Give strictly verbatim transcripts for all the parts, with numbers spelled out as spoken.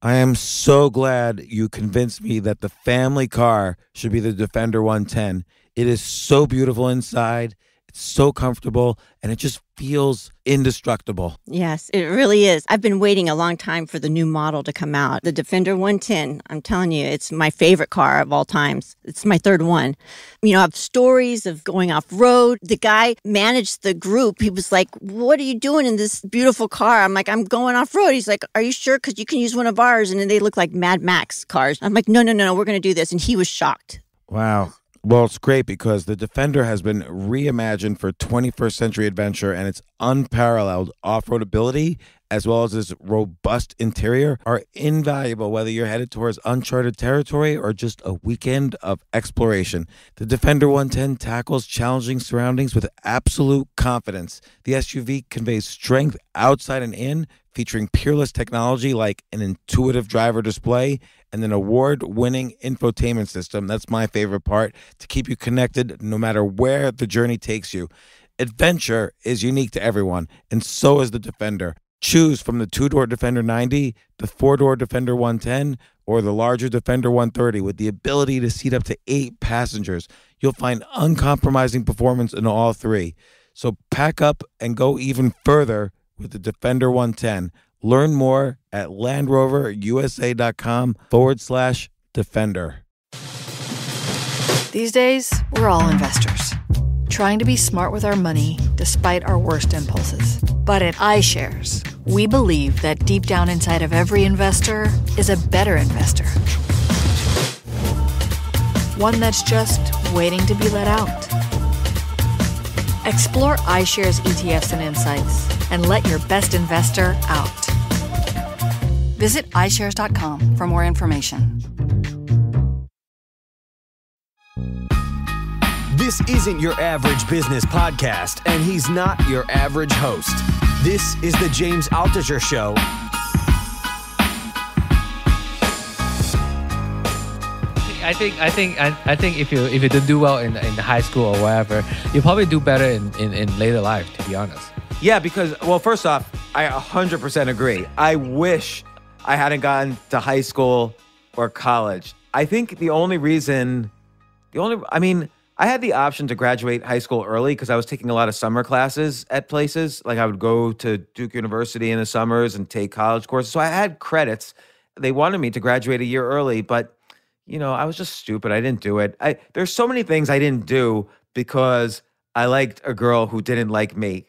I am so glad you convinced me that the family car should be the Defender one ten. It is so beautiful inside. It's so comfortable, and it just feels indestructible. Yes, it really is. I've been waiting a long time for the new model to come out. The Defender one ten, I'm telling you, it's my favorite car of all times. It's my third one. You know, I have stories of going off-road. The guy managed the group. He was like, what are you doing in this beautiful car? I'm like, I'm going off-road. He's like, are you sure? Because you can use one of ours. And then they look like Mad Max cars. I'm like, no, no, no, no, we're going to do this. And he was shocked. Wow. Well, it's great because the Defender has been reimagined for twenty-first century adventure, and its unparalleled off-road ability, as well as its robust interior, are invaluable whether you're headed towards uncharted territory or just a weekend of exploration. The Defender one ten tackles challenging surroundings with absolute confidence. The S U V conveys strength outside and in, featuring peerless technology like an intuitive driver display and an award-winning infotainment system. That's my favorite part, to keep you connected no matter where the journey takes you. Adventure is unique to everyone, and so is the Defender. Choose from the two-door Defender ninety, the four-door Defender one ten, or the larger Defender one thirty with the ability to seat up to eight passengers. You'll find uncompromising performance in all three. So pack up and go even further with the Defender one ten. Learn more at Land Rover U S A dot com forward slash Defender. These days, we're all investors, trying to be smart with our money despite our worst impulses. But at iShares, we believe that deep down inside of every investor is a better investor. One that's just waiting to be let out. Explore iShares E T Fs and insights and let your best investor out. Visit i shares dot com for more information. This isn't your average business podcast, and he's not your average host. This is the James Altucher Show. I think I think I, I think if you if you didn't do well in in high school or whatever, you probably do better in, in, in later life, to be honest. Yeah, because, well, first off, I one hundred percent agree. I wish I hadn't gotten to high school or college. I think the only reason, the only, I mean, I had the option to graduate high school early because I was taking a lot of summer classes at places. Like I would go to Duke University in the summers and take college courses. So I had credits. They wanted me to graduate a year early, but you know, I was just stupid. I didn't do it. I, there's so many things I didn't do because I liked a girl who didn't like me.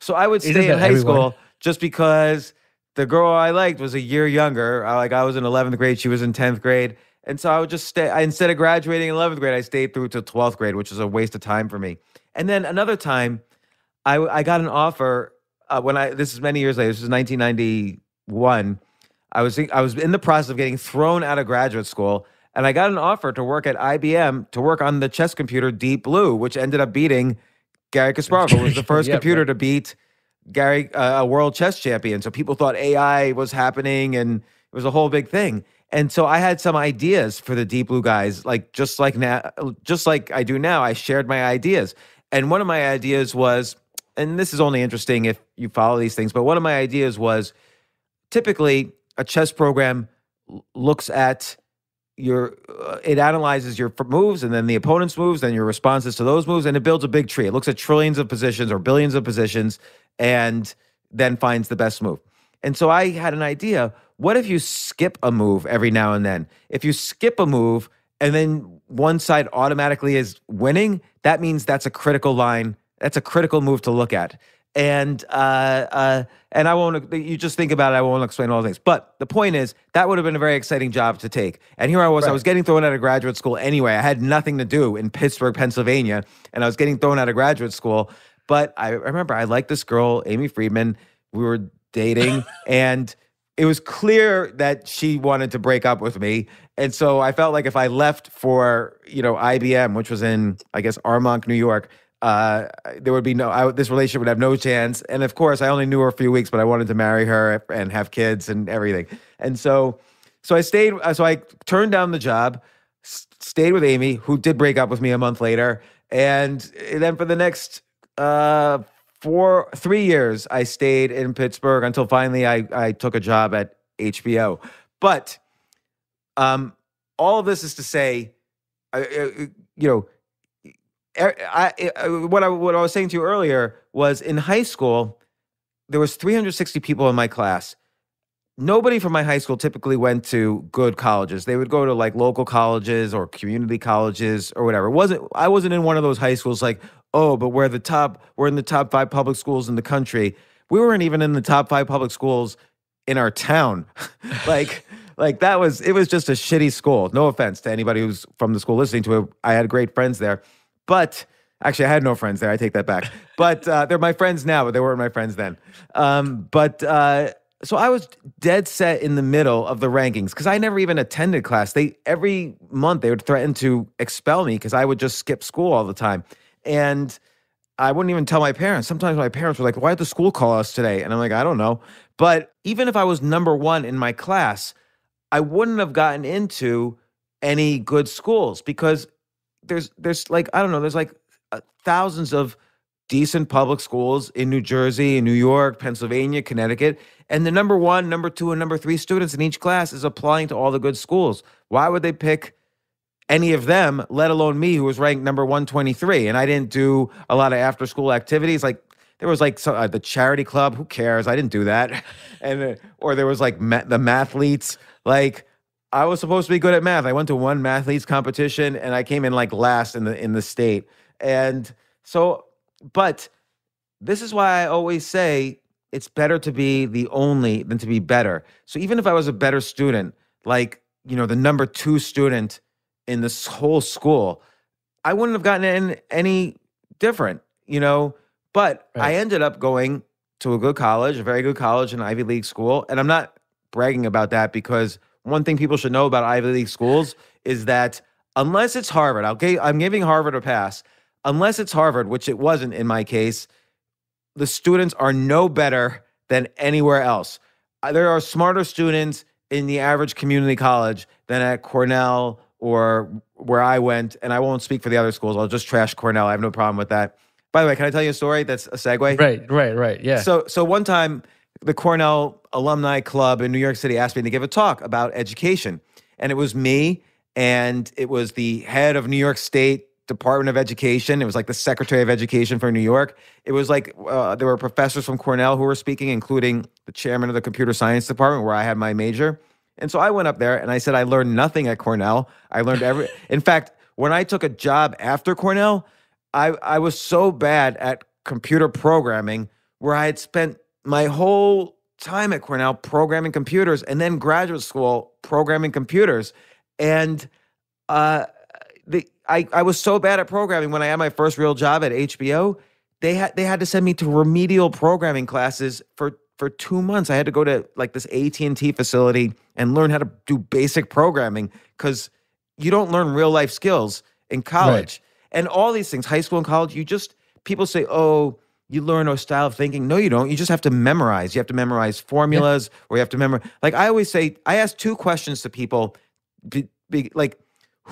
So I would stay in high school just because the girl I liked was a year younger. I, like I was in eleventh grade. She was in tenth grade. And so I would just stay. I, instead of graduating in eleventh grade, I stayed through to twelfth grade, which was a waste of time for me. And then another time, I, I got an offer uh, when I, this is many years later, this is nineteen ninety-one. I was, I was in the process of getting thrown out of graduate school. And I got an offer to work at I B M to work on the chess computer Deep Blue, which ended up beating Gary Kasparov, who was the first yeah, computer right. to beat Gary, uh, a world chess champion. So people thought A I was happening, and it was a whole big thing. And so I had some ideas for the Deep Blue guys, like just like now, just like I do now. I shared my ideas, and one of my ideas was, and this is only interesting if you follow these things, but one of my ideas was, typically a chess program looks at Your uh, it analyzes your moves and then the opponent's moves, then your responses to those moves, and it builds a big tree. It looks at trillions of positions or billions of positions and then finds the best move. And so I had an idea. What if you skip a move every now and then? If you skip a move and then one side automatically is winning, that means that's a critical line. That's a critical move to look at. And uh, uh, and I won't, you just think about it, I won't explain all the things. But the point is, that would have been a very exciting job to take. And here I was, right. I was getting thrown out of graduate school anyway. I had nothing to do in Pittsburgh, Pennsylvania, and I was getting thrown out of graduate school. But I remember I liked this girl, Amy Friedman. We were dating, and it was clear that she wanted to break up with me. And so I felt like if I left for, you know, I B M, which was in, I guess, Armonk, New York, Uh, there would be no, I, this relationship would have no chance. And of course, I only knew her a few weeks, but I wanted to marry her and have kids and everything. And so, so I stayed, so I turned down the job, stayed with Amy, who did break up with me a month later. And then for the next uh, four, three years, I stayed in Pittsburgh until finally I, I took a job at H B O. But um, all of this is to say, uh, uh, you know, I, I, what I what I was saying to you earlier was in high school, there was three hundred sixty people in my class. Nobody from my high school typically went to good colleges. They would go to like local colleges or community colleges or whatever. It wasn't I wasn't in one of those high schools like, oh, but we're the top, we're in the top five public schools in the country. We weren't even in the top five public schools in our town. like like that was it was just a shitty school. No offense to anybody who's from the school listening to it. I had great friends there. But actually, I had no friends there. I take that back. But uh, they're my friends now, but they weren't my friends then. Um, but uh, so I was dead set in the middle of the rankings because I never even attended class. They every month they would threaten to expel me because I would just skip school all the time. And I wouldn't even tell my parents. Sometimes my parents were like, why did the school call us today? And I'm like, I don't know. But even if I was number one in my class, I wouldn't have gotten into any good schools because There's, there's like, I don't know, there's like uh, thousands of decent public schools in New Jersey, in New York, Pennsylvania, Connecticut. And the number one, number two, and number three students in each class is applying to all the good schools. Why would they pick any of them, let alone me, who was ranked number one twenty-three? And I didn't do a lot of after school activities. Like there was like so, uh, the charity club, who cares? I didn't do that. and uh, Or there was like ma the mathletes, like I was supposed to be good at math. I went to one mathletes competition and I came in like last in the in the state. And so, but this is why I always say it's better to be the only than to be better. So even if I was a better student, like, you know, the number two student in this whole school, I wouldn't have gotten in any different, you know, but right. I ended up going to a good college, a very good college, an Ivy League school. And I'm not bragging about that because one thing people should know about Ivy League schools is that unless it's Harvard, okay, I'm giving Harvard a pass. Unless it's Harvard, which it wasn't in my case, the students are no better than anywhere else. There are smarter students in the average community college than at Cornell or where I went. And I won't speak for the other schools. I'll just trash Cornell. I have no problem with that. By the way, can I tell you a story that's a segue? Right, right, right, yeah. So, so one time, the Cornell Alumni Club in New York City asked me to give a talk about education. And it was me, and it was the head of New York State Department of Education. It was like the Secretary of Education for New York. It was like uh, there were professors from Cornell who were speaking, including the chairman of the computer science department where I had my major. And so I went up there, and I said I learned nothing at Cornell. I learned every – in fact, when I took a job after Cornell, I, I was so bad at computer programming where I had spent – my whole time at Cornell programming computers and then graduate school programming computers. And uh, the, I, I was so bad at programming when I had my first real job at H B O, they had, they had to send me to remedial programming classes for, for two months. I had to go to like this A T and T facility and learn how to do basic programming because you don't learn real life skills in college. Right. And all these things, high school and college, you just, people say, oh, you learn a style of thinking. No, you don't. You just have to memorize. You have to memorize formulas yeah. or you have to memorize. Like I always say, I ask two questions to people. Be, be, like,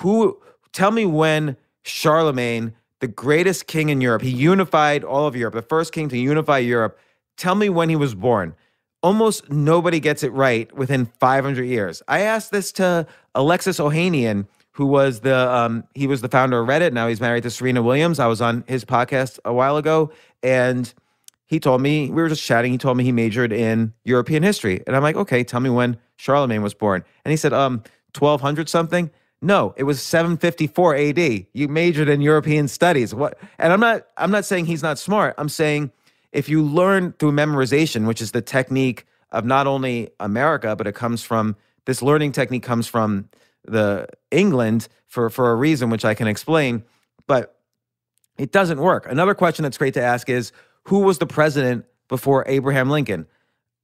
who, tell me when Charlemagne, the greatest king in Europe, he unified all of Europe, the first king to unify Europe. Tell me when he was born. Almost nobody gets it right within five hundred years. I asked this to Alexis Ohanian, who was the, um, he was the founder of Reddit. Now he's married to Serena Williams. I was on his podcast a while ago and he told me, we were just chatting. He told me he majored in European history. And I'm like, okay, tell me when Charlemagne was born. And he said, um, twelve hundred something. No, it was seven fifty-four A D. You majored in European studies. What? And I'm not, I'm not saying he's not smart. I'm saying if you learn through memorization, which is the technique of not only America, but it comes from this learning technique comes from the England for, for a reason, which I can explain, but it doesn't work. Another question that's great to ask is, who was the president before Abraham Lincoln?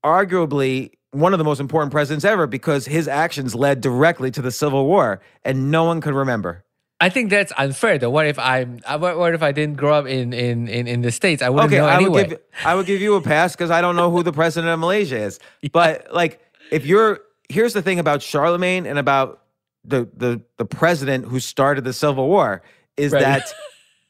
Arguably one of the most important presidents ever because his actions led directly to the Civil War and no one could remember. I think that's unfair though. What if I'm, what, what if I didn't grow up in, in, in, in the States? I wouldn't okay, know I anyway. Would give, I would give you a pass because I don't know who the president of Malaysia is. Yeah. But like, if you're, here's the thing about Charlemagne and about The, the the president who started the Civil War is right. that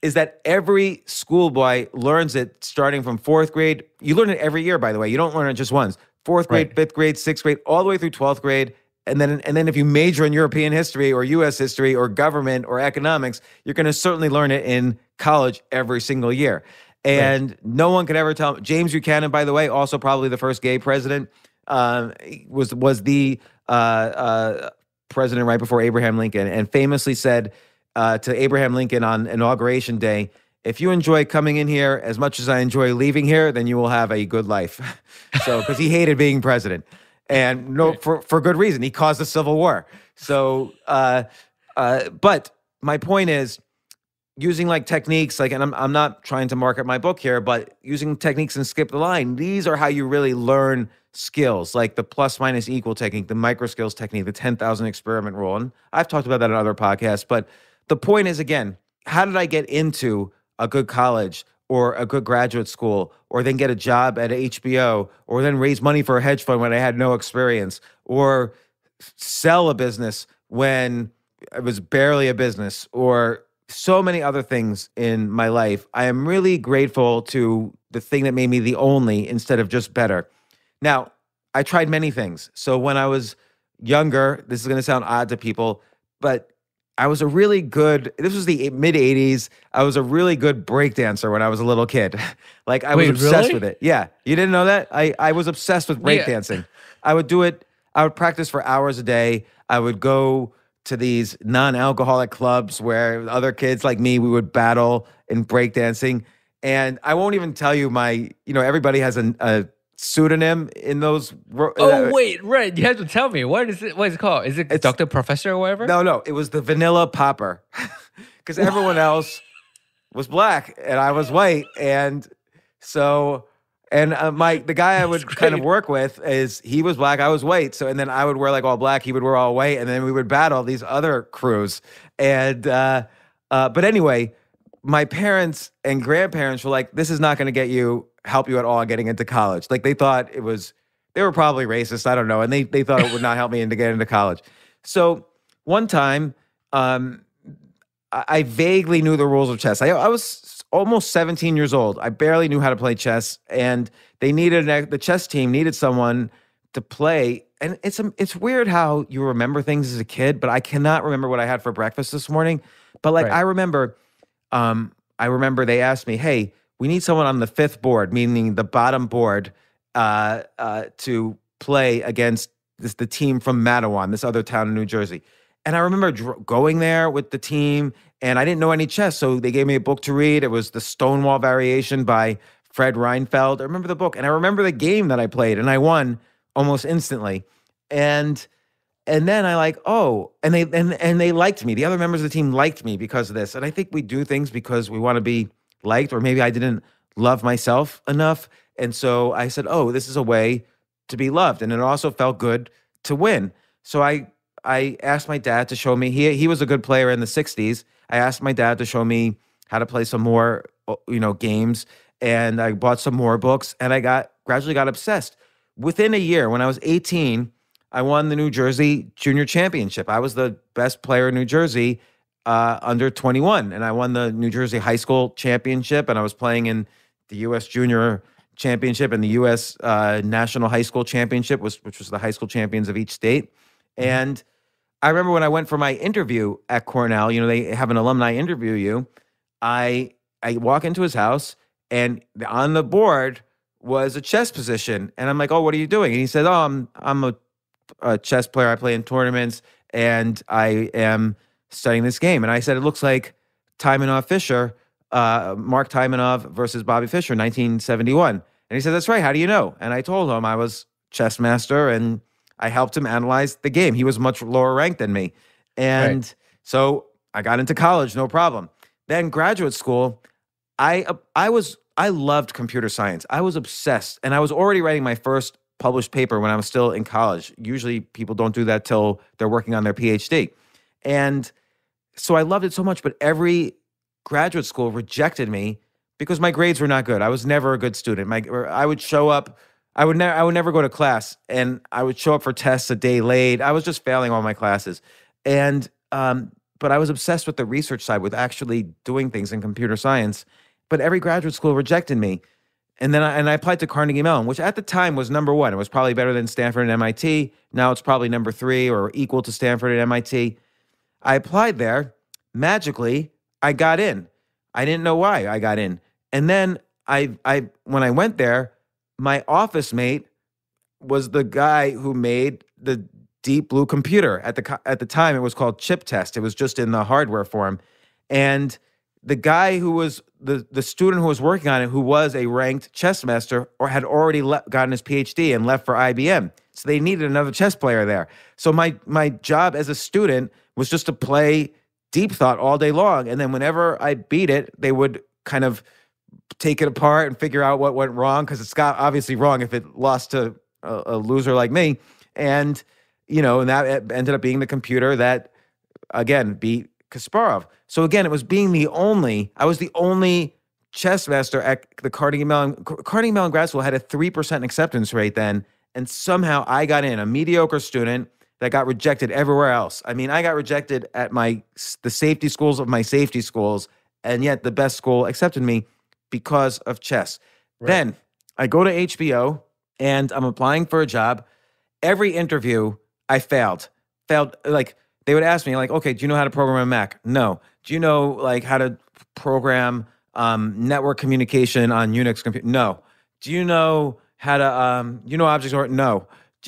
is that every schoolboy learns it starting from fourth grade. You learn it every year, by the way. You don't learn it just once. Fourth grade, right. fifth grade, sixth grade, all the way through twelfth grade. And then, and then if you major in European history or U S history or government or economics, you're going to certainly learn it in college every single year. And right. no one could ever tell. James Buchanan, by the way, also probably the first gay president, uh, was was the uh, uh, president right before Abraham Lincoln, and famously said uh, to Abraham Lincoln on Inauguration Day, if you enjoy coming in here as much as I enjoy leaving here, then you will have a good life. So, because he hated being president. And no, for, for good reason. He caused the Civil War. So, uh, uh, but my point is using like techniques, like, and I'm, I'm not trying to market my book here, but using techniques and skip the line. These are how you really learn skills, like the plus minus equal technique, the micro skills technique, the ten thousand experiment rule. And I've talked about that in other podcasts, but the point is, again, how did I get into a good college or a good graduate school, or then get a job at H B O, or then raise money for a hedge fund when I had no experience, or sell a business when it was barely a business, or so many other things in my life. I am really grateful to the thing that made me the only instead of just better. Now, I tried many things. So when I was younger, this is gonna sound odd to people, but I was a really good, this was the mid eighties, I was a really good breakdancer when I was a little kid. Like, I Wait, was obsessed really? with it. Yeah, you didn't know that? I, I was obsessed with breakdancing. Yeah. I would do it, I would practice for hours a day. I would go to these non-alcoholic clubs where other kids like me, we would battle in breakdancing. And I won't even tell you my, you know, everybody has a, a pseudonym in those. Oh uh, wait, right. You have to tell me, what is it? What is it called? Is it Doctor Professor or whatever? No, no. It was the Vanilla Popper, because everyone else was black and I was white, and so and uh, my the guy I would That's kind great. of work with is he was black, I was white. So and then I would wear like all black, he would wear all white, and then we would battle these other crews. And uh, uh, but anyway, my parents and grandparents were like, "This is not going to get you." help you at all getting into college. Like they thought it was, they were probably racist, I don't know. And they, they thought it would not help me into get into college. So one time, um, I, I vaguely knew the rules of chess. I, I was almost seventeen years old. I barely knew how to play chess, and they needed, an, the chess team needed someone to play. And it's, it's weird how you remember things as a kid, but I cannot remember what I had for breakfast this morning. But like, right. I remember, um, I remember they asked me, hey, we need someone on the fifth board, meaning the bottom board, uh, uh, to play against this, the team from Mattawan, this other town in New Jersey. And I remember dr going there with the team, and I didn't know any chess, so they gave me a book to read. It was The Stonewall Variation by Fred Reinfeld. I remember the book, and I remember the game that I played, and I won almost instantly. And and then I like, oh, and they and and they liked me. The other members of the team liked me because of this. And I think we do things because we want to be liked, or maybe I didn't love myself enough. And so I said, oh, this is a way to be loved. And it also felt good to win. So I I asked my dad to show me, he, he was a good player in the sixties. I asked my dad to show me how to play some more, you know, games. And I bought some more books, and I got gradually got obsessed. Within a year, when I was eighteen, I won the New Jersey Junior Championship. I was the best player in New Jersey Uh, under twenty-one, and I won the New Jersey High School Championship, and I was playing in the U S Junior Championship and the U S Uh, National High School Championship, was, which was the high school champions of each state. And I remember when I went for my interview at Cornell, you know, they have an alumni interview you. I, I walk into his house, and on the board was a chess position. And I'm like, oh, what are you doing? And he said, oh, I'm, I'm a, a chess player. I play in tournaments, and I am studying this game. And I said, it looks like Taimanov-Fisher, uh, Mark Taimanov versus Bobby Fischer, nineteen seventy-one. And he said, that's right, how do you know? And I told him I was chess master, and I helped him analyze the game. He was much lower ranked than me. And right. so I got into college, no problem. Then graduate school, I, I, was, I loved computer science. I was obsessed, and I was already writing my first published paper when I was still in college. Usually people don't do that till they're working on their PhD. And so I loved it so much, but every graduate school rejected me because my grades were not good. I was never a good student. My, I would show up, I would, I would never go to class, and I would show up for tests a day late. I was just failing all my classes. And, um, but I was obsessed with the research side, with actually doing things in computer science. But every graduate school rejected me. And then I, and I applied to Carnegie Mellon, which at the time was number one. It was probably better than Stanford and M I T. Now it's probably number three or equal to Stanford and M I T. I applied there. Magically, I got in. I didn't know why I got in. And then I, I when I went there, my office mate was the guy who made the Deep Blue computer. At the, at the time, it was called Chip Test. It was just in the hardware form. And the guy who was the the student who was working on it, who was a ranked chess master, or had already le- gotten his PhD and left for I B M, so they needed another chess player there. So my my job as a student was just to play Deep Thought all day long, and then whenever I beat it, they would kind of take it apart and figure out what went wrong, because it's got obviously wrong if it lost to a, a loser like me. And you know, and that ended up being the computer that again beat Kasparov. So again, it was being the only, I was the only chess master at the Carnegie Mellon. Carnegie Mellon grad school had a three percent acceptance rate then, and somehow I got in, a mediocre student that got rejected everywhere else. I mean, I got rejected at my the safety schools of my safety schools, and yet the best school accepted me because of chess. Right. Then I go to H B O, and I'm applying for a job. Every interview, I failed. Failed, like... They would ask me, like, okay, do you know how to program a Mac? No. Do you know, like, how to program um, network communication on Unix computer? No. Do you know how to, um, you know objects or no.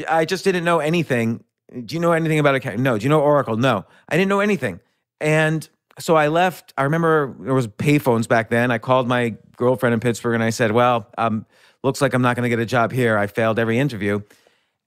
I just didn't know anything. Do you know anything about accounting? No. Do you know Oracle? No. I didn't know anything. And so I left. I remember there was payphones back then. I called my girlfriend in Pittsburgh, and I said, well, um, looks like I'm not going to get a job here. I failed every interview.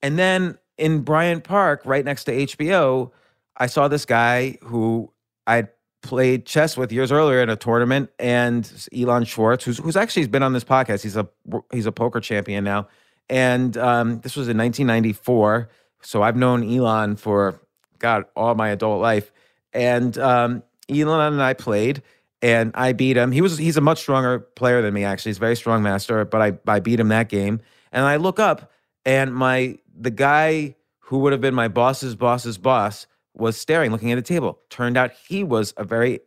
And then in Bryant Park, right next to H B O, I saw this guy who I played chess with years earlier in a tournament, and Elon Schwartz, who's who's actually been on this podcast. He's a he's a poker champion now, and um, this was in nineteen ninety-four. So I've known Elon for God all my adult life, and um, Elon and I played, and I beat him. He was he's a much stronger player than me actually. He's a very strong master, but I I beat him that game. And I look up, and my the guy who would have been my boss's boss's boss was staring, looking at the table. Turned out he was a very,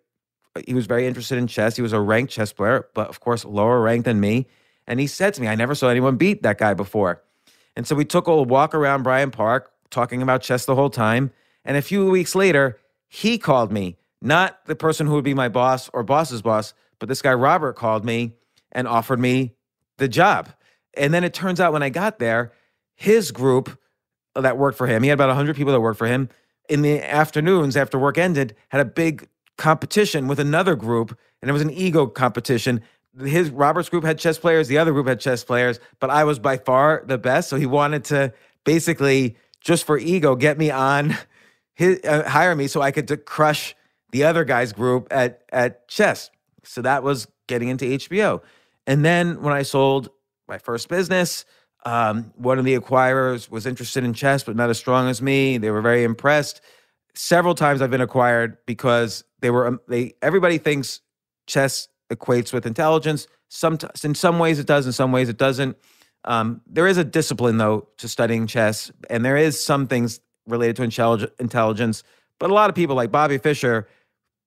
he was very interested in chess. He was a ranked chess player, but of course lower ranked than me. And he said to me, I never saw anyone beat that guy before. And so we took a walk around Bryant Park, talking about chess the whole time. And a few weeks later, he called me, not the person who would be my boss or boss's boss, but this guy Robert called me and offered me the job. And then it turns out when I got there, his group that worked for him, he had about one hundred people that worked for him, in the afternoons after work ended, had a big competition with another group, and it was an ego competition. His Robert's group had chess players, the other group had chess players, but I was by far the best. So he wanted to basically, just for ego, get me on, his, uh, hire me so I could to crush the other guy's group at at chess. So that was getting into H B O. And then when I sold my first business, Um, one of the acquirers was interested in chess, but not as strong as me. They were very impressed. Several times I've been acquired because they were. They everybody thinks chess equates with intelligence. Some in some ways it does, in some ways it doesn't. Um, there is a discipline though to studying chess, and there is some things related to intelligence. But a lot of people, like Bobby Fischer,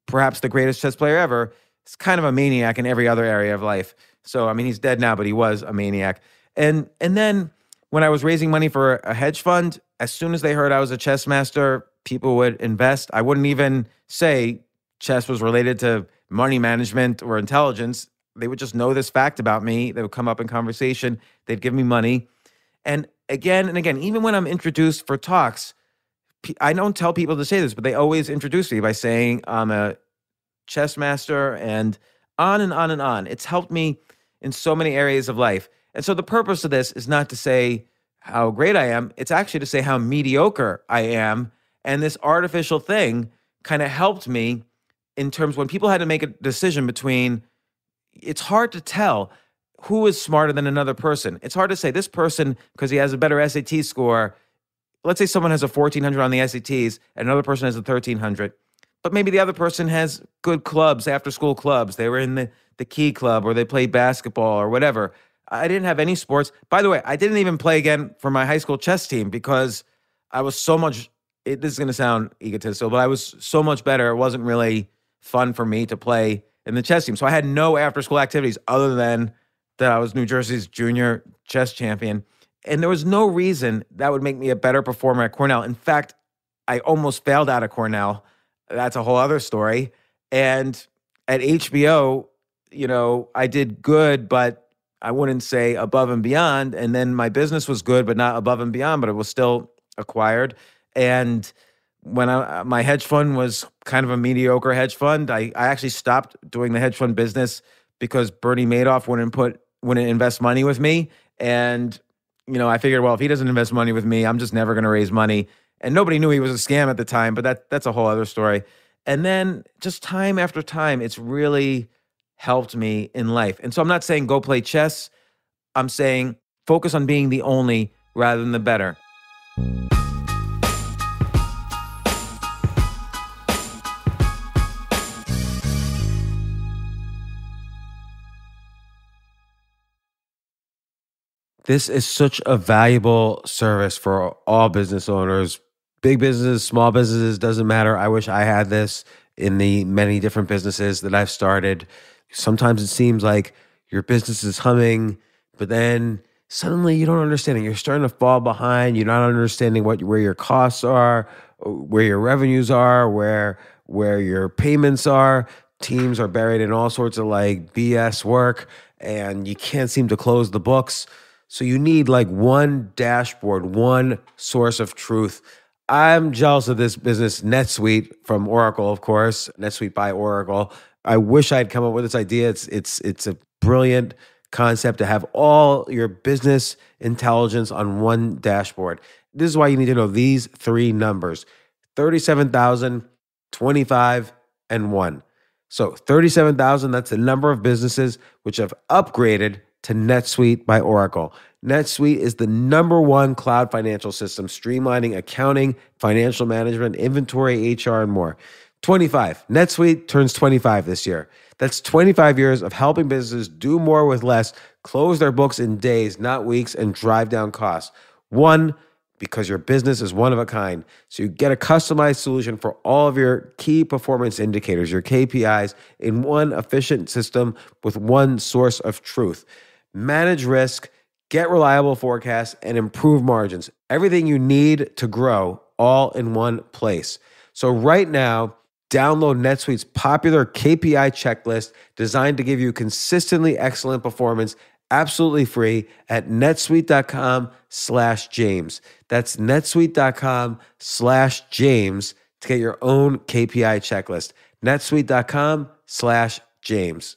perhaps the greatest chess player ever, is kind of a maniac in every other area of life. So I mean, he's dead now, but he was a maniac. And and then when I was raising money for a hedge fund, as soon as they heard I was a chess master, people would invest. I wouldn't even say chess was related to money management or intelligence. They would just know this fact about me. They would come up in conversation. They'd give me money. And again and again, even when I'm introduced for talks, I don't tell people to say this, but they always introduce me by saying I'm a chess master, and on and on and on. It's helped me in so many areas of life. And so the purpose of this is not to say how great I am. It's actually to say how mediocre I am. And this artificial thing kind of helped me in terms when people had to make a decision between, it's hard to tell who is smarter than another person. It's hard to say this person, because he has a better S A T score. Let's say someone has a fourteen hundred on the S A Ts and another person has a thirteen hundred. But maybe the other person has good clubs, after-school clubs. They were in the, the key club, or they played basketball or whatever. I didn't have any sports. By the way, I didn't even play again for my high school chess team because I was so much, it, this is going to sound egotistical, but I was so much better. It wasn't really fun for me to play in the chess team. So I had no after-school activities other than that I was New Jersey's junior chess champion. And there was no reason that would make me a better performer at Cornell. In fact, I almost failed out of Cornell. That's a whole other story. And at H B O, you know, I did good, but I wouldn't say above and beyond. And then my business was good, but not above and beyond, but it was still acquired. And when I, my hedge fund was kind of a mediocre hedge fund, I, I actually stopped doing the hedge fund business because Bernie Madoff wouldn't put, wouldn't invest money with me. And, you know, I figured, well, if he doesn't invest money with me, I'm just never going to raise money. And nobody knew he was a scam at the time, but that that's a whole other story. And then just time after time, it's really helped me in life. And so I'm not saying go play chess. I'm saying focus on being the only rather than the better. This is such a valuable service for all business owners. Big businesses, small businesses, doesn't matter. I wish I had this in the many different businesses that I've started. Sometimes it seems like your business is humming, but then suddenly you don't understand it. You're starting to fall behind. You're not understanding what where your costs are, where your revenues are, where where your payments are. Teams are buried in all sorts of like B S work, and you can't seem to close the books. So you need like one dashboard, one source of truth. I'm jealous of this business, NetSuite from Oracle, of course, NetSuite by Oracle. I wish I'd come up with this idea. It's it's it's a brilliant concept to have all your business intelligence on one dashboard. This is why you need to know these three numbers: thirty-seven thousand, twenty-five, and one. So thirty-seven thousand, that's the number of businesses which have upgraded to NetSuite by Oracle. NetSuite is the number one cloud financial system, streamlining accounting, financial management, inventory, H R, and more. twenty-five. NetSuite turns twenty-five this year. That's twenty-five years of helping businesses do more with less, close their books in days, not weeks, and drive down costs. One, because your business is one of a kind. So you get a customized solution for all of your key performance indicators, your K P Is, in one efficient system with one source of truth. Manage risk, get reliable forecasts, and improve margins. Everything you need to grow, all in one place. So right now, download NetSuite's popular K P I checklist designed to give you consistently excellent performance, absolutely free at netsuite.com slash James. That's netsuite.com slash James to get your own K P I checklist. netsuite.com slash James.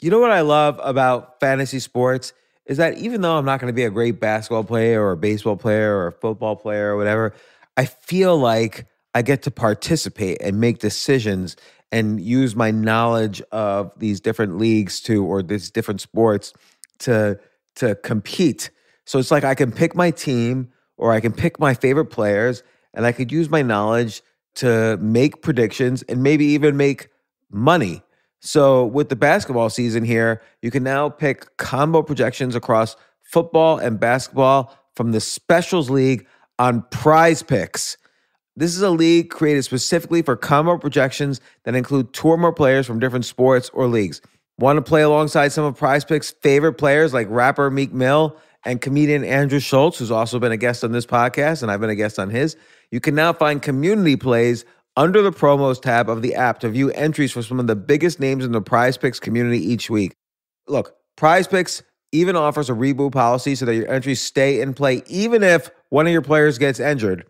You know what I love about fantasy sports is that even though I'm not going to be a great basketball player or a baseball player or a football player or whatever, I feel like I get to participate and make decisions and use my knowledge of these different leagues too, or these different sports to, to compete. So it's like I can pick my team or I can pick my favorite players, and I could use my knowledge to make predictions and maybe even make money. So with the basketball season here, you can now pick combo projections across football and basketball from the Specials League on Prize Picks. This is a league created specifically for combo projections that include two or more players from different sports or leagues. Want to play alongside some of Prize Picks' favorite players like rapper Meek Mill and comedian Andrew Schultz, who's also been a guest on this podcast, and I've been a guest on his? You can now find community plays under the promos tab of the app to view entries for some of the biggest names in the Prize Picks community each week. Look, Prize Picks even offers a reboot policy so that your entries stay in play even if one of your players gets injured.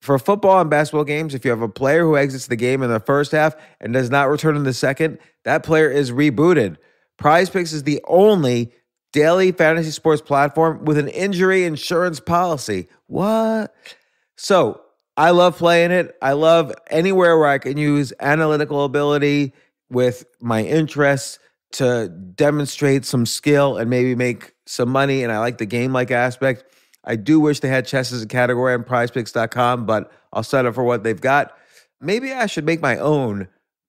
For football and basketball games, if you have a player who exits the game in the first half and does not return in the second, that player is rebooted. Prize Picks is the only daily fantasy sports platform with an injury insurance policy. What? So, I love playing it. I love anywhere where I can use analytical ability with my interests to demonstrate some skill and maybe make some money. And I like the game-like aspect. I do wish they had chess as a category on prize picks dot com, but I'll set up for what they've got. Maybe I should make my own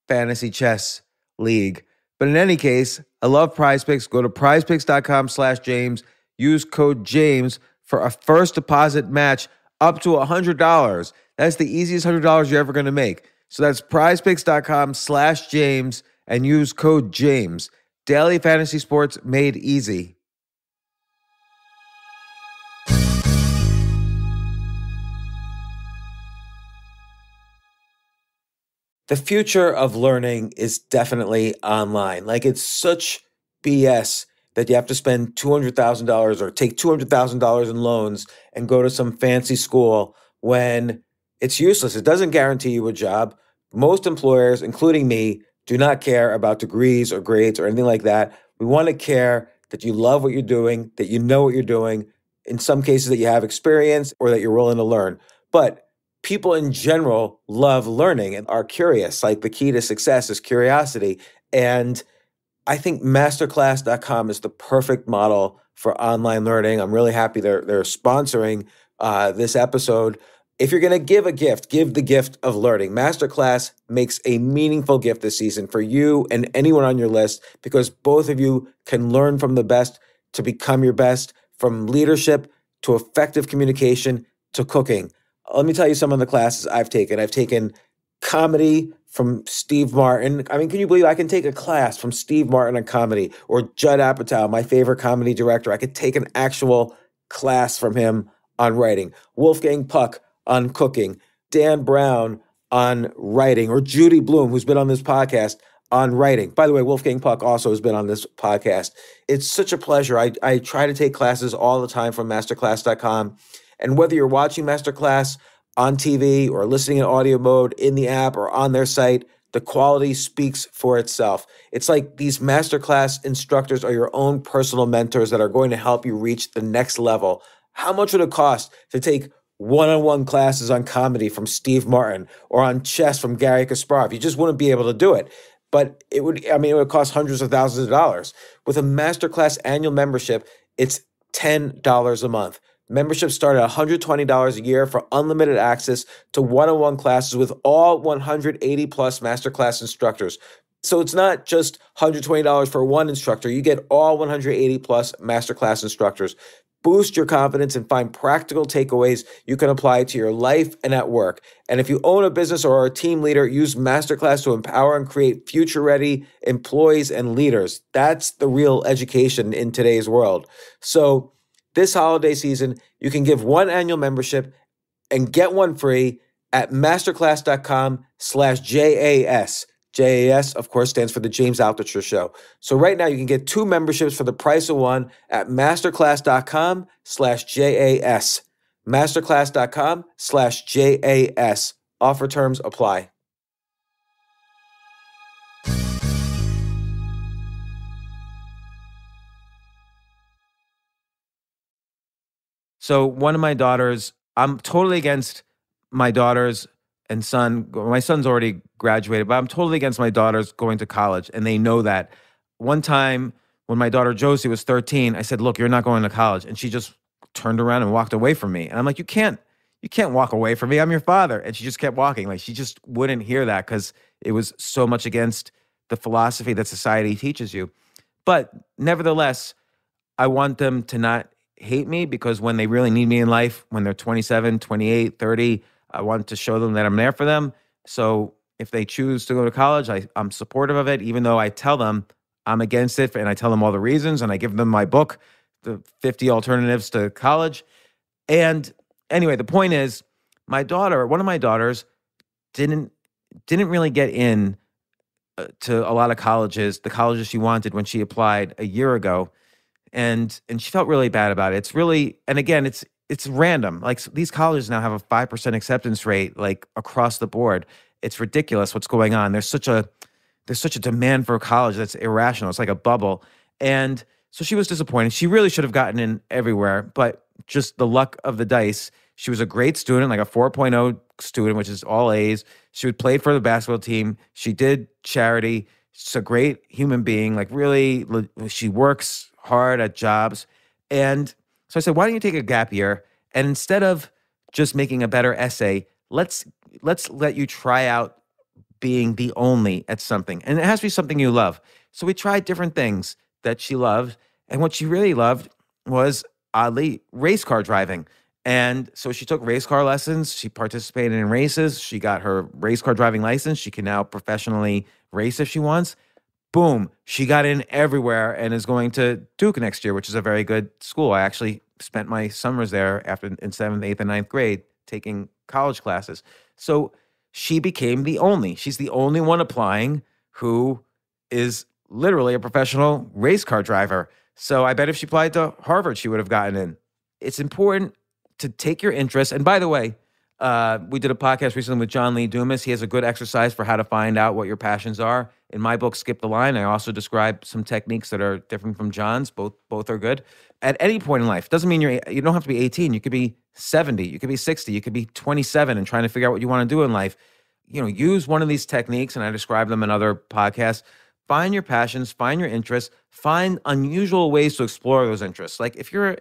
fantasy chess league. But in any case, I love PrizePicks. Go to prize picks dot com slash James. Use code James for a first deposit match up to one hundred dollars. That's the easiest one hundred dollars you're ever going to make. So that's prize picks dot com slash James and use code James. Daily fantasy sports made easy. The future of learning is definitely online. Like, it's such B S that you have to spend two hundred thousand dollars or take two hundred thousand dollars in loans and go to some fancy school when it's useless. It doesn't guarantee you a job. Most employers, including me, do not care about degrees or grades or anything like that. We want to care that you love what you're doing, that you know what you're doing, in some cases that you have experience or that you're willing to learn. But people in general love learning and are curious. Like, the key to success is curiosity. And I think masterclass dot com is the perfect model for online learning. I'm really happy they're, they're sponsoring uh, this episode. If you're going to give a gift, give the gift of learning. Masterclass makes a meaningful gift this season for you and anyone on your list, because both of you can learn from the best to become your best, from leadership to effective communication to cooking. Let me tell you some of the classes I've taken. I've taken comedy from Steve Martin. I mean, can you believe I can take a class from Steve Martin on comedy, or Judd Apatow, my favorite comedy director? I could take an actual class from him on writing. Wolfgang Puck on cooking. Dan Brown on writing. Or Judy Blume, who's been on this podcast, on writing. By the way, Wolfgang Puck also has been on this podcast. It's such a pleasure. I, I try to take classes all the time from masterclass dot com. And whether you're watching Masterclass on T V or listening in audio mode in the app or on their site, the quality speaks for itself. It's like these Masterclass instructors are your own personal mentors that are going to help you reach the next level. How much would it cost to take one-on-one classes on comedy from Steve Martin or on chess from Gary Kasparov? You just wouldn't be able to do it. But it would, I mean, it would cost hundreds of thousands of dollars. With a Masterclass annual membership, it's ten dollars a month. Memberships start at one hundred twenty dollars a year for unlimited access to one-on-one classes with all one hundred eighty plus Masterclass instructors. So it's not just one hundred twenty dollars for one instructor. You get all one hundred eighty plus Masterclass instructors. Boost your confidence and find practical takeaways you can apply to your life and at work. And if you own a business or are a team leader, use Masterclass to empower and create future-ready employees and leaders. That's the real education in today's world. So this holiday season, you can give one annual membership and get one free at masterclass dot com slash J A S. J A S, of course, stands for the James Altucher Show. So right now, you can get two memberships for the price of one at masterclass dot com slash J A S. masterclass dot com slash J A S. Offer terms apply. So one of my daughters, I'm totally against my daughters and son. My son's already graduated, but I'm totally against my daughters going to college, and they know that. One time when my daughter Josie was thirteen, I said, look, you're not going to college. And she just turned around and walked away from me. And I'm like, you can't, you can't walk away from me. I'm your father. And she just kept walking. Like, she just wouldn't hear that because it was so much against the philosophy that society teaches you. But nevertheless, I want them to not hate me, because when they really need me in life, when they're twenty-seven, twenty-eight, thirty, I want to show them that I'm there for them. So if they choose to go to college, I, I'm supportive of it, even though I tell them I'm against it, and I tell them all the reasons, and I give them my book, The fifty Alternatives to College. And anyway, the point is, my daughter, one of my daughters, didn't didn't really get in to a lot of colleges, the colleges she wanted when she applied a year ago. And and she felt really bad about it. It's really, and again, it's it's random. Like, these colleges now have a five percent acceptance rate, like, across the board. It's ridiculous what's going on. There's such a there's such a demand for a college that's irrational. It's like a bubble. And so she was disappointed. She really should have gotten in everywhere, but just the luck of the dice. She was a great student, like a four point oh student, which is all A's. She would play for the basketball team. She did charity. She's a great human being. Like, really, she works hard at jobs. And so I said, why don't you take a gap year? And instead of just making a better essay, let's let's let you try out being the only at something. And it has to be something you love. So we tried different things that she loved. And what she really loved was, oddly, race car driving. And so she took race car lessons. She participated in races. She got her race car driving license. She can now professionally race if she wants. Boom. She got in everywhere and is going to Duke next year, which is a very good school. I actually spent my summers there after in seventh, eighth, and ninth grade taking college classes. So she became the only. She's the only one applying who is literally a professional race car driver. So I bet if she applied to Harvard, she would have gotten in. It's important to take your interest. And by the way, uh, we did a podcast recently with John Lee Dumas. He has a good exercise for how to find out what your passions are. In my book, Skip the Line, I also describe some techniques that are different from John's. Both both are good. At any point in life, doesn't mean you're, you don't have to be eighteen. You could be seventy. You could be sixty. You could be twenty-seven and trying to figure out what you want to do in life. You know, use one of these techniques, and I describe them in other podcasts. Find your passions, find your interests, find unusual ways to explore those interests. Like if you're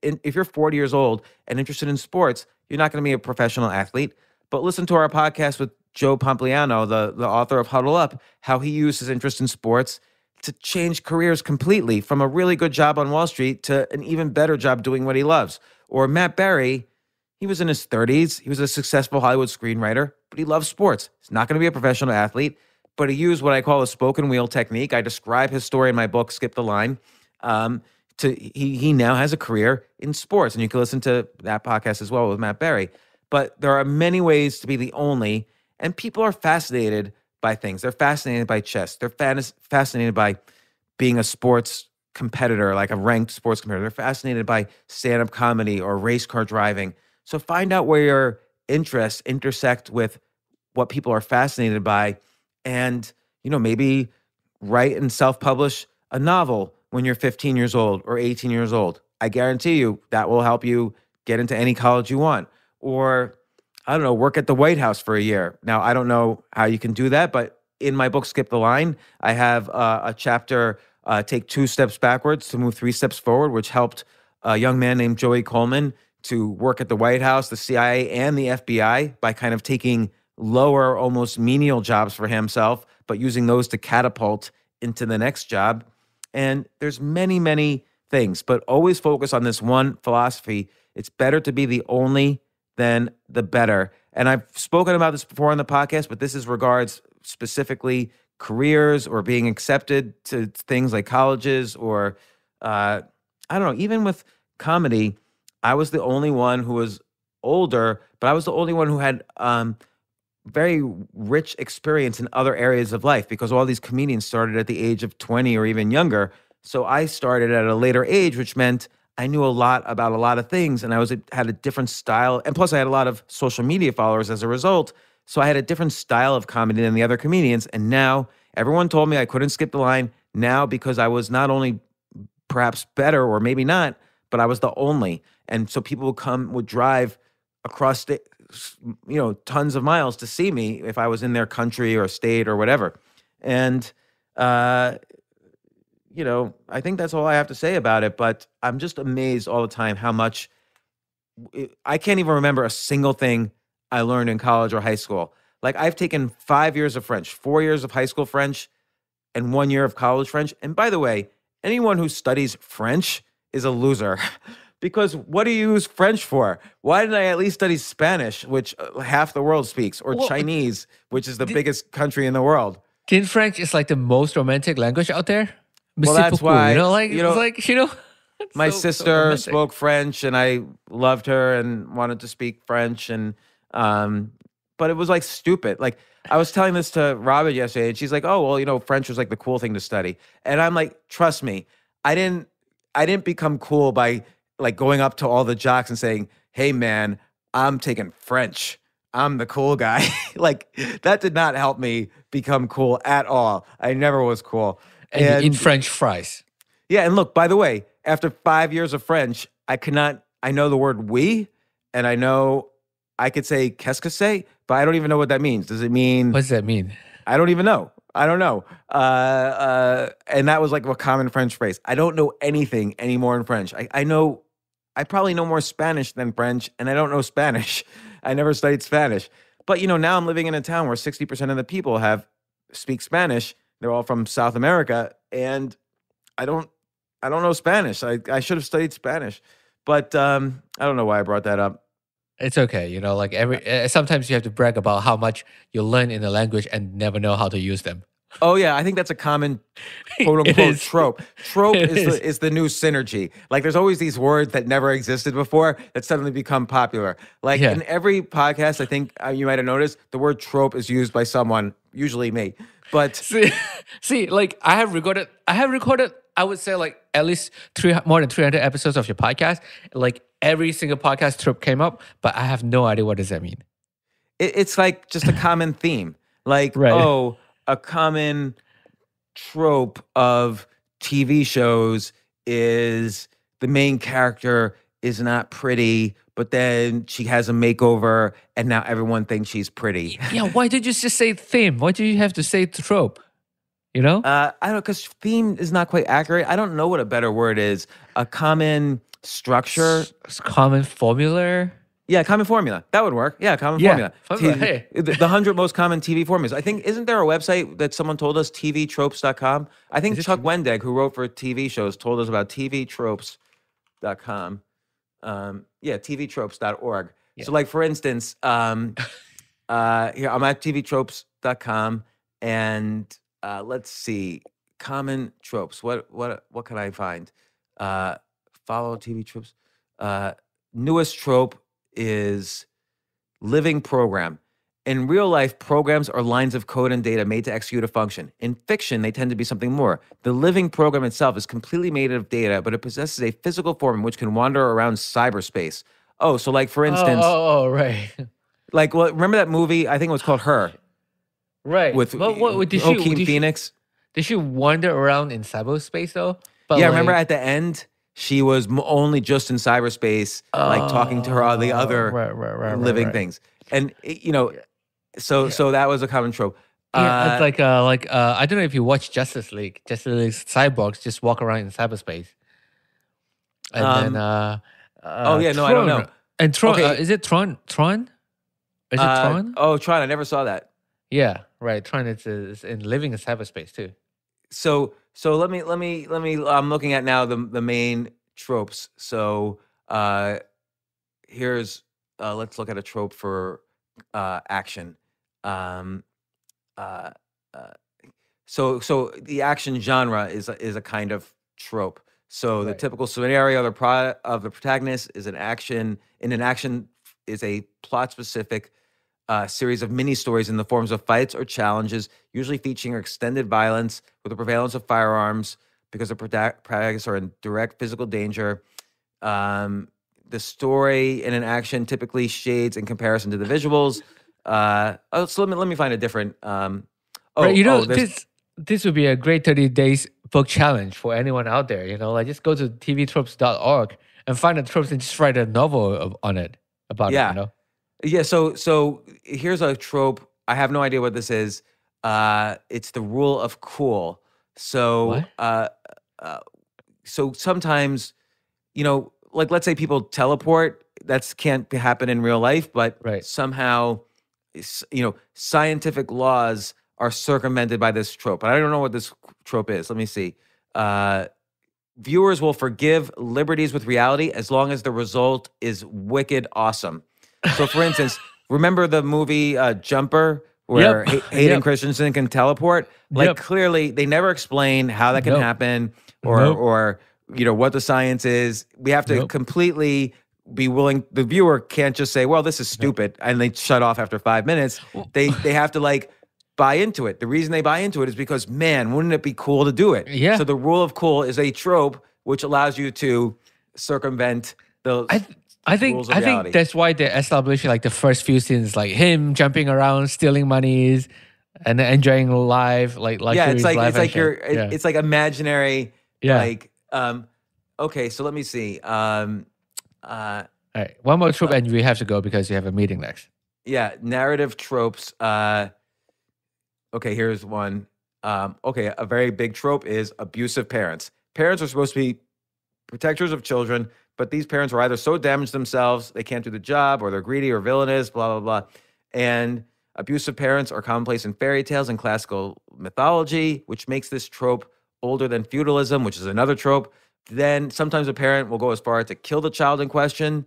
if you're forty years old and interested in sports, you're not going to be a professional athlete. But listen to our podcast with Joe Pompliano, the, the author of Huddle Up, how he used his interest in sports to change careers completely from a really good job on Wall Street to an even better job doing what he loves. Or Matt Barry, he was in his thirties. He was a successful Hollywood screenwriter, but he loves sports. He's not going to be a professional athlete, but he used what I call a spoken wheel technique. I describe his story in my book, Skip the Line. Um, to he, he now has a career in sports, and you can listen to that podcast as well with Matt Barry. But there are many ways to be the only, and people are fascinated by things. They're fascinated by chess. They're fascinated by being a sports competitor, like a ranked sports competitor. They're fascinated by stand-up comedy or race car driving. So find out where your interests intersect with what people are fascinated by. And, you know, maybe write and self-publish a novel when you're fifteen years old or eighteen years old. I guarantee you that will help you get into any college you want. Or, I don't know, work at the White House for a year. Now, I don't know how you can do that, but in my book, Skip the Line, I have uh, a chapter, uh, Take Two Steps Backwards to Move Three Steps Forward, which helped a young man named Joey Coleman to work at the White House, the C I A, and the F B I by kind of taking lower, almost menial jobs for himself, but using those to catapult into the next job. And there's many, many things, but always focus on this one philosophy. It's better to be the only than the better. And I've spoken about this before on the podcast, but this is regards specifically careers or being accepted to things like colleges or, uh, I don't know, even with comedy, I was the only one who was older, but I was the only one who had, um, very rich experience in other areas of life because all these comedians started at the age of twenty or even younger. So I started at a later age, which meant I knew a lot about a lot of things, and I was had a different style. And plus I had a lot of social media followers as a result. So I had a different style of comedy than the other comedians. And now everyone told me I couldn't skip the line now because I was not only perhaps better or maybe not, but I was the only. And so people would come, would drive across the, you know, tons of miles to see me if I was in their country or state or whatever. And, uh, you know, I think that's all I have to say about it, but I'm just amazed all the time how much, I can't even remember a single thing I learned in college or high school. Like I've taken five years of French, four years of high school French, and one year of college French. And by the way, anyone who studies French is a loser. Because what do you use French for? Why didn't I at least study Spanish, which half the world speaks, or well, Chinese, which is the did, biggest country in the world? Didn't French is like the most romantic language out there? Well, that's why. You know, like, you know, like, you know my so, sister so spoke French, and I loved her and wanted to speak French. and um, But it was like stupid. Like I was telling this to Robin yesterday, and she's like, oh, well, you know, French was like the cool thing to study. And I'm like, trust me, I didn't, I didn't become cool by like going up to all the jocks and saying, hey man, I'm taking French. I'm the cool guy. Like that did not help me become cool at all. I never was cool. And, and you eat French fries. Yeah, and look, by the way, after five years of French, I could not, I know the word oui, and I know I could say qu'est-ce que c'est, but I don't even know what that means. Does it mean? What does that mean? I don't even know. I don't know. Uh, uh, and that was like a common French phrase. I don't know anything anymore in French. I, I know I probably know more Spanish than French, and I don't know Spanish. I never studied Spanish. But, you know, now I'm living in a town where sixty percent of the people have speak Spanish. They're all from South America, and I don't I don't know Spanish. I, I should have studied Spanish. But um, I don't know why I brought that up. It's okay, you know, like every sometimes you have to brag about how much you learn in a language and never know how to use them. Oh yeah, I think that's a common quote-unquote trope. Trope is, is. The, is the new synergy. Like there's always these words that never existed before that suddenly become popular. Like yeah. in every podcast, I think uh, you might have noticed, the word trope is used by someone, usually me. But see, see like I have recorded, I have recorded, I would say like at least three, more than three hundred episodes of your podcast. Like every single podcast trope came up, but I have no idea what does that mean. It, it's like just a common theme. Like, right. oh... A common trope of T V shows is the main character is not pretty, but then she has a makeover and now everyone thinks she's pretty. Yeah, why did you just say theme? Why do you have to say trope? You know? Uh, I don't know, because theme is not quite accurate. I don't know what a better word is. A common structure. S common formula? Yeah, common formula. That would work. Yeah, common yeah, formula. formula. Hey. The one hundred most common T V formulas. I think, isn't there a website that someone told us, T V tropes dot com? I think Chuck Wendig, who wrote for T V shows, told us about T V tropes dot com. Um, yeah, T V tropes dot org. Yeah. So like, for instance, um, uh, here, I'm at T V tropes dot com, and uh, let's see, common tropes. What, what, what can I find? Uh, follow T V tropes. Uh, newest trope is living program. In real life, programs are lines of code and data made to execute a function. In fiction, they tend to be something more. The living program itself is completely made of data, but it possesses a physical form which can wander around cyberspace. Oh, so like for instance, oh, oh, oh right. Like, well, remember that movie? I think it was called Her. Right. With well, what, did she, Joaquin did Phoenix. She, did she wander around in cyberspace though? But yeah, like, remember at the end? She was only just in cyberspace, oh, like talking to her all the other right, right, right, living right, right. things, and you know, so yeah. so that was a common trope. Yeah, uh, it's like uh, like uh, I don't know if you watch Justice League. Justice League's cyborgs just walk around in cyberspace, and um, then uh, uh, oh yeah, no, Tron. I don't know. And Tron okay. uh, is it Tron? Tron? Is it uh, Tron? Oh, Tron! I never saw that. Yeah, right. Tron is, is in living in cyberspace too. So. So let me, let me, let me, I'm looking at now the, the main tropes. So uh, here's, uh, let's look at a trope for uh, action. Um, uh, uh, so, so the action genre is, is a kind of trope. So right. the typical scenario of the, of the protagonist is an action, and an action is a plot-specific Uh, series of mini-stories in the forms of fights or challenges, usually featuring extended violence with the prevalence of firearms because the protagonists are in direct physical danger. Um, the story in an action typically shades in comparison to the visuals. Uh, oh, so let me, let me find a different... Um, oh, right, you know, oh, this, this would be a great thirty days book challenge for anyone out there. You know, like just go to T V tropes dot org and find the tropes and just write a novel on it, about yeah. it, you know? Yeah, so so here's a trope. I have no idea what this is. Uh, it's the rule of cool. So uh, uh, so sometimes, you know, like let's say people teleport. That can't happen in real life, but right. somehow, you know, scientific laws are circumvented by this trope. And I don't know what this trope is. Let me see. Uh, viewers will forgive liberties with reality as long as the result is wicked awesome. So, for instance, remember the movie uh, Jumper where yep. Hay Hayden yep. Christensen can teleport? Like, yep. clearly, they never explain how that can nope. happen or, nope. or, you know, what the science is. We have to nope. completely be willing. The viewer can't just say, well, this is stupid, nope. and they shut off after five minutes. They, they have to, like, buy into it. The reason they buy into it is because, man, wouldn't it be cool to do it? Yeah. So the rule of cool is a trope which allows you to circumvent the... I th I think I reality. think that's why they established like the first few scenes, like him jumping around, stealing monies, and then enjoying life. Like, like yeah, it's like it's like your it, yeah. it's like imaginary. Yeah. Like um, okay, so let me see. Um, uh, All right, one more trope, uh, and we have to go because you have a meeting next. Yeah, narrative tropes. Uh, okay, here's one. Um, okay, a very big trope is abusive parents. Parents are supposed to be protectors of children, but these parents are either so damaged themselves, they can't do the job, or they're greedy or villainous, blah, blah, blah. And abusive parents are commonplace in fairy tales and classical mythology, which makes this trope older than feudalism, which is another trope. Then sometimes a parent will go as far as to kill the child in question.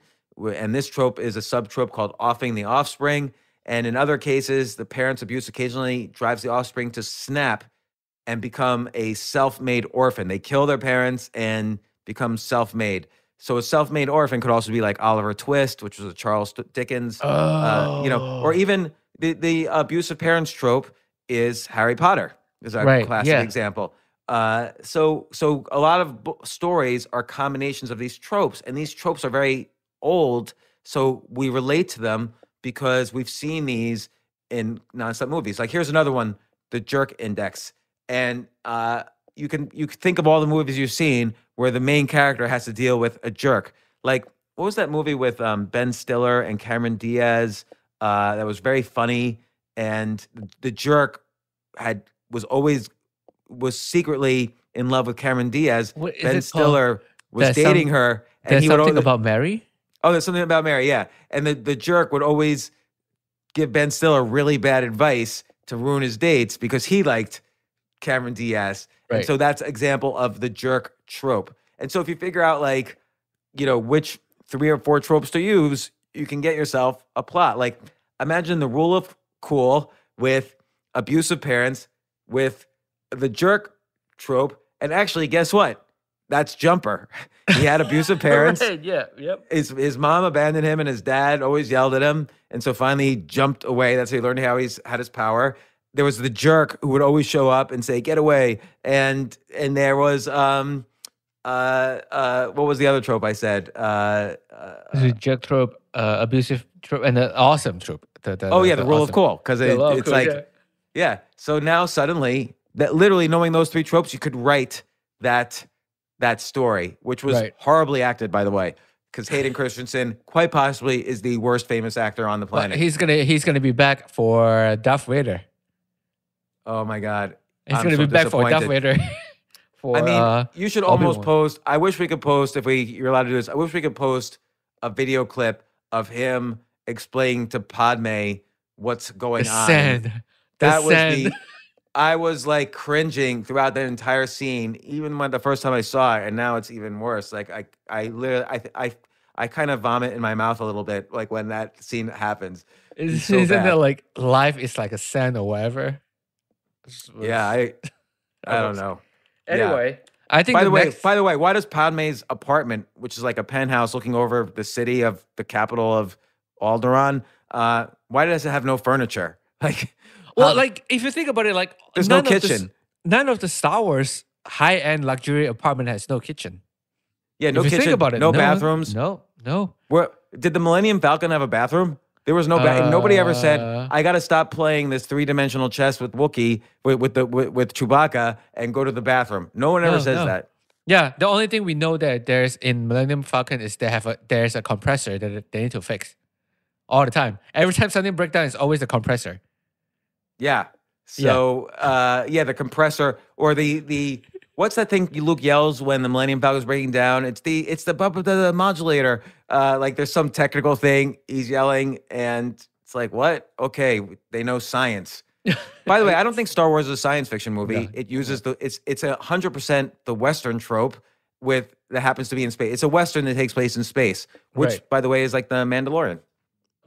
And this trope is a subtrope called offing the offspring. And in other cases, the parent's abuse occasionally drives the offspring to snap and become a self-made orphan. They kill their parents and become self-made. So a self-made orphan could also be like Oliver Twist, which was a Charles Dickens, oh. uh, you know, or even the, the abusive parents trope is Harry Potter is our right. classic yeah. example. Uh, so, so a lot of b- stories are combinations of these tropes, and these tropes are very old. So we relate to them because we've seen these in nonstop movies. Like here's another one, The Jerk Index. And uh, you can you can think of all the movies you've seen where the main character has to deal with a jerk. Like, what was that movie with um, Ben Stiller and Cameron Diaz uh, that was very funny? And the jerk had was always was secretly in love with Cameron Diaz. What, Ben Stiller called? was there's dating some, her. And there's he something would, about Mary? Oh, there's something about Mary, yeah. And the, the jerk would always give Ben Stiller really bad advice to ruin his dates because he liked Cameron Diaz. Right. And so that's an example of the jerk trope. And so if you figure out like, you know, which three or four tropes to use, you can get yourself a plot. Like imagine the rule of cool with abusive parents, with the jerk trope. And actually, guess what? That's Jumper. He had abusive parents. Right, yeah, yep. His, his mom abandoned him and his dad always yelled at him. And so finally he jumped away. That's how he learned how he's had his power. There was the jerk who would always show up and say, get away. And and there was, um, uh, uh, what was the other trope I said? Uh, uh, the jerk trope, uh, abusive trope, and the awesome trope. The, the, oh, yeah, the, the rule awesome. of cool. Because it, it's cool, like, yeah. yeah. So now suddenly, that literally knowing those three tropes, you could write that that story, which was right. horribly acted, by the way. Because Hayden Christensen, quite possibly, is the worst famous actor on the planet. Well, he's gonna he's gonna be back for Darth Vader. Oh my God! He's I'm gonna so be back for Darth Vader. for, I mean, uh, you should almost Obi-Wan. post. I wish we could post if we you're allowed to do this. I wish we could post a video clip of him explaining to Padme what's going the on. Sand. That the was sand. the. I was like cringing throughout that entire scene, even when the first time I saw it, and now it's even worse. Like I, I literally, I, I, I kind of vomit in my mouth a little bit, like when that scene happens. It's so Isn't it like life is like a sand or whatever? Yeah, I I don't know. Anyway, yeah. I think by the, the way, next... by the way, why does Padme's apartment, which is like a penthouse looking over the city of the capital of Alderaan, uh, why does it have no furniture? Like, well, um, like if you think about it, like there's no kitchen. Of the, none of the Star Wars high-end luxury apartment has no kitchen. Yeah, no if kitchen. You think about it, no, no bathrooms. No, no. Where did the Millennium Falcon have a bathroom? There was no ba- uh, nobody ever said, I got to stop playing this three-dimensional chess with Wookiee, with with, the, with with Chewbacca, and go to the bathroom. No one ever no, says no. that. Yeah, the only thing we know that there's in Millennium Falcon is they have a, there's a compressor that they need to fix all the time. Every time something breaks down, it's always the compressor. Yeah. So, yeah, uh, yeah the compressor or the... the What's that thing Luke yells when the Millennium Falcon is breaking down? It's the it's the, the, the modulator. Uh, like there's some technical thing he's yelling, and it's like what? Okay, they know science. By the way, I don't think Star Wars is a science fiction movie. No. It uses the it's it's a hundred percent the Western trope with that happens to be in space. It's a Western that takes place in space, which right. by the way is like the Mandalorian.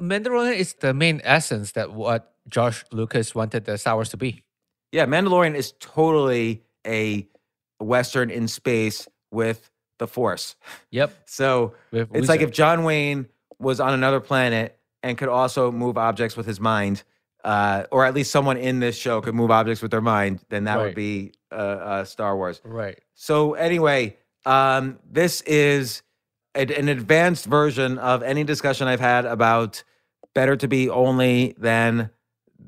Mandalorian is the main essence that what George Lucas wanted the Star Wars to be. Yeah, Mandalorian is totally a Western in space with the Force. Yep. So it's Lisa. like if John Wayne was on another planet and could also move objects with his mind, uh, or at least someone in this show could move objects with their mind, then that right. would be uh, uh, Star Wars. Right. So anyway, um, this is a, an advanced version of any discussion I've had about better to be only than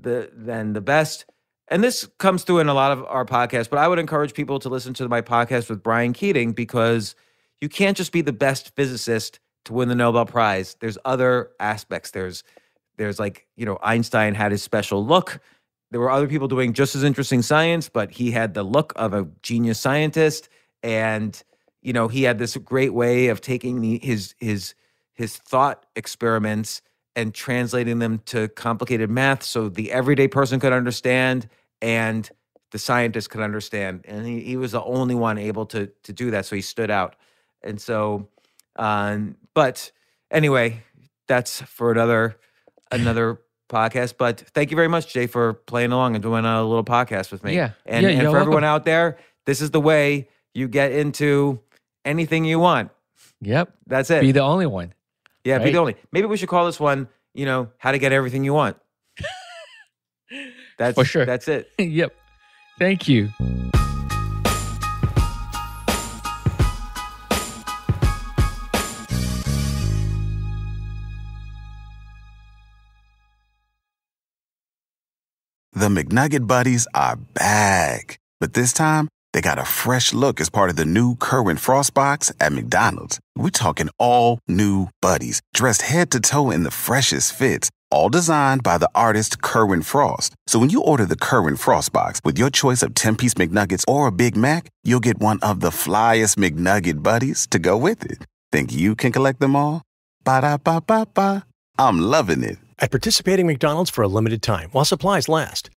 the than the best. And this comes through in a lot of our podcasts, but I would encourage people to listen to my podcast with Brian Keating because you can't just be the best physicist to win the Nobel Prize. There's other aspects. There's, there's like, you know, Einstein had his special look. There were other people doing just as interesting science, but he had the look of a genius scientist. And, you know, he had this great way of taking the, his, his, his thought experiments and translating them to complicated math so the everyday person could understand and the scientists could understand. And he, he was the only one able to to do that. So he stood out. And so, um, but anyway, that's for another another podcast. But thank you very much, Jay, for playing along and doing a little podcast with me. Yeah. And, yeah, and for welcome. Everyone out there, this is the way you get into anything you want. Yep. That's it. Be the only one. Yeah, right? Be the only. Maybe we should call this one, you know, how to get everything you want. That's for sure. That's it. Yep. Thank you. The McNugget Buddies are back. But this time, they got a fresh look as part of the new Curwin Frost box at McDonald's. We're talking all new buddies, dressed head to toe in the freshest fits, all designed by the artist Curwin Frost. So when you order the Curwin Frost box with your choice of ten-piece McNuggets or a Big Mac, you'll get one of the flyest McNugget Buddies to go with it. Think you can collect them all? Ba-da-ba-ba-ba. I'm loving it. At participating McDonald's for a limited time, while supplies last.